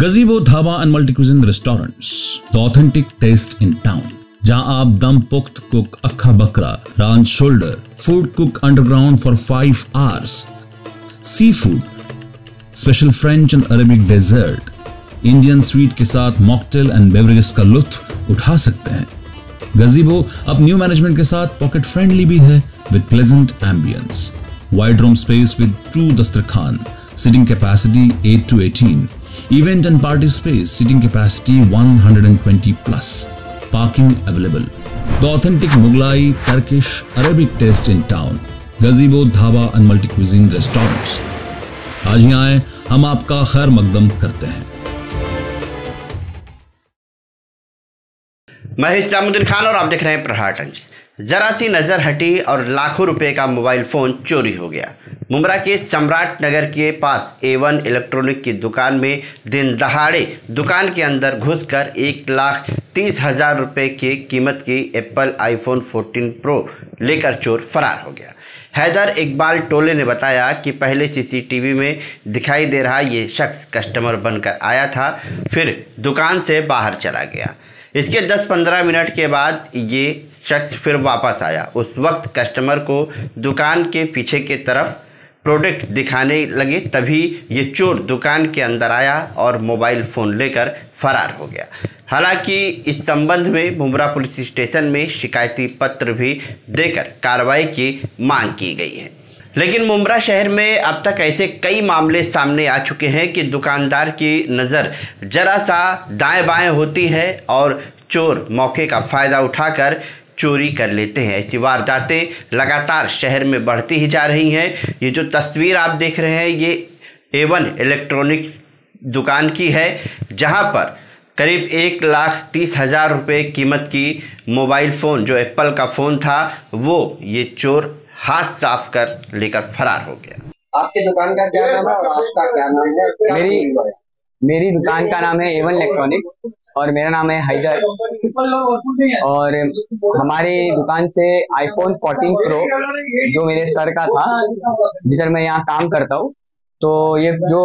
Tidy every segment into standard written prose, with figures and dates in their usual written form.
गजीबो dhaba and multicuisine restaurants, the authentic taste in town, जहां आप दम पुख्त कुक अक्खा बकरा रान shoulder food cook underground for 5 hours, sea food, special French and Arabic dessert, Indian sweet के साथ mocktail and beverages का लुत्फ उठा सकते हैं। गजीबो अब न्यू मैनेजमेंट के साथ पॉकेट फ्रेंडली भी है with pleasant ambience, wide room space with 2 दस्तरखान, seating capacity 8 to 18, event and party space, seating capacity 120+, parking available. The authentic Mughlai Turkish Arabic taste in town, गजीबो dhaba and multi cuisine restaurants. आज ही आए, हम आपका खैर मकदम करते हैं। मैं इस्लामुद्दीन खान और आप देख रहे हैं प्रहार टाइम्स। जरा सी नज़र हटी और लाखों रुपए का मोबाइल फ़ोन चोरी हो गया। मुंब्रा के सम्राट नगर के पास A1 इलेक्ट्रॉनिक की दुकान में दिन दहाड़े दुकान के अंदर घुसकर 1,30,000 रुपये की कीमत की एप्पल iPhone 14 Pro लेकर चोर फरार हो गया। हैदर इकबाल टोले ने बताया कि पहले सीसीटीवी में दिखाई दे रहा ये शख्स कस्टमर बनकर आया था, फिर दुकान से बाहर चला गया। इसके 10-15 मिनट के बाद ये शख्स फिर वापस आया। उस वक्त कस्टमर को दुकान के पीछे के तरफ प्रोडक्ट दिखाने लगे, तभी ये चोर दुकान के अंदर आया और मोबाइल फ़ोन लेकर फरार हो गया। हालांकि इस संबंध में मुंब्रा पुलिस स्टेशन में शिकायती पत्र भी देकर कार्रवाई की मांग की गई है। लेकिन मुंब्रा शहर में अब तक ऐसे कई मामले सामने आ चुके हैं कि दुकानदार की नज़र जरा सा दाएं बाएं होती है और चोर मौके का फ़ायदा उठाकर चोरी कर लेते हैं। ऐसी वारदातें लगातार शहर में बढ़ती ही जा रही हैं। ये जो तस्वीर आप देख रहे हैं ये A1 इलेक्ट्रॉनिक्स दुकान की है, जहां पर करीब 1,30,000 रुपये कीमत की मोबाइल फ़ोन जो एप्पल का फ़ोन था वो ये चोर हाथ साफ कर लेकर फरार हो गया। आपके दुकान का क्या नाम है और आपका क्या नाम है? मेरी दुकान का नाम है A1 इलेक्ट्रॉनिक्स और मेरा नाम है हैदर। और हमारी दुकान से iPhone 14 Pro जो मेरे सर का था, जिधर मैं यहाँ काम करता हूँ, तो ये जो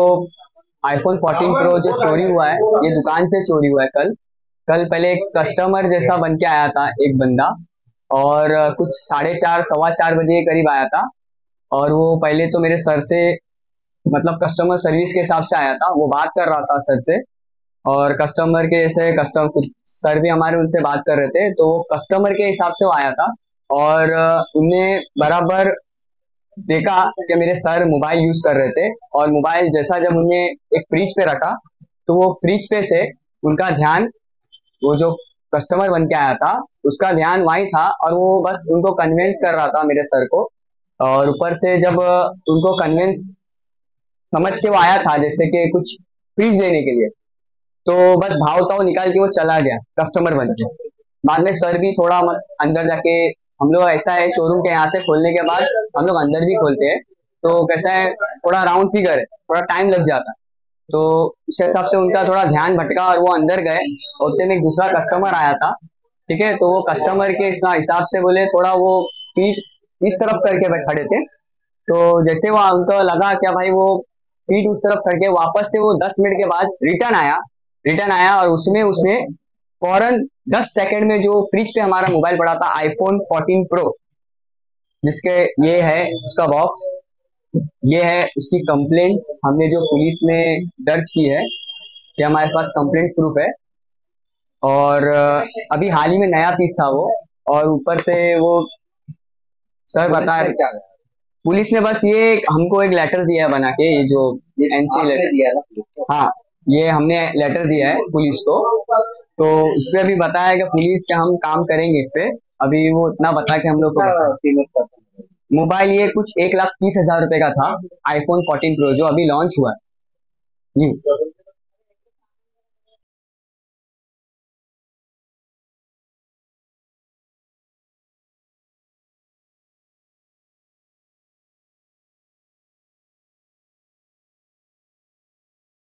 iPhone 14 Pro जो चोरी हुआ है ये दुकान से चोरी हुआ है। कल पहले एक कस्टमर जैसा बन के आया था एक बंदा, और कुछ 4:30-4:15 बजे करीब आया था। और वो पहले तो मेरे सर से, मतलब कस्टमर सर्विस के हिसाब से आया था, वो बात कर रहा था सर से। और कस्टमर के जैसे कुछ सर भी हमारे उनसे बात कर रहे थे, तो वो कस्टमर के हिसाब से वो आया था। और उन्हें बराबर देखा कि मेरे सर मोबाइल यूज कर रहे थे, और मोबाइल जैसा जब उन्हें एक फ्रिज पे रखा तो वो फ्रिज पे से उनका ध्यान, वो जो कस्टमर बन के आया था उसका ध्यान वहीं था, और वो बस उनको कन्विंस कर रहा था मेरे सर को। और ऊपर से जब उनको कन्विंस समझ के वो आया था जैसे कि कुछ फ्रीज लेने के लिए, तो बस भावताव निकाल के वो चला गया कस्टमर बन के। बाद में सर भी थोड़ा अंदर जाके, हम लोग ऐसा है शोरूम के यहाँ से खोलने के बाद हम लोग अंदर भी खोलते हैं, तो कैसा है थोड़ा राउंड फिगर है, थोड़ा टाइम लग जाता है, तो इस हिसाब से उनका थोड़ा ध्यान भटका और वो अंदर गए। उतने में एक दूसरा कस्टमर आया था, ठीक है, तो वो कस्टमर के हिसाब से बोले थोड़ा वो पीठ इस तरफ करके खड़े थे, तो जैसे वो उनको लगा क्या भाई वो पीठ उस तरफ करके वापस से वो 10 मिनट के बाद रिटर्न आया और उसमें उसने फौरन 10 सेकंड में जो फ्रिज पे हमारा मोबाइल पड़ा था iPhone 14 Pro, जिसके ये है उसका बॉक्स, ये है उसकी कंप्लेंट, हमने जो पुलिस में दर्ज की है कि हमारे पास कंप्लेंट प्रूफ है। और अभी हाल ही में नया पीस था वो। और ऊपर से वो सर बताया क्या पुलिस ने बस ये हमको एक लेटर दिया बना के, ये जो एनसी लेटर दिया था, हाँ ये हमने लेटर दिया है पुलिस को, तो उस पर भी बताया कि पुलिस का हम काम करेंगे इस पे। अभी वो इतना बता के हम लोग को मोबाइल ये कुछ 1,30,000 रुपए का था iPhone 14 Pro जो अभी लॉन्च हुआ है।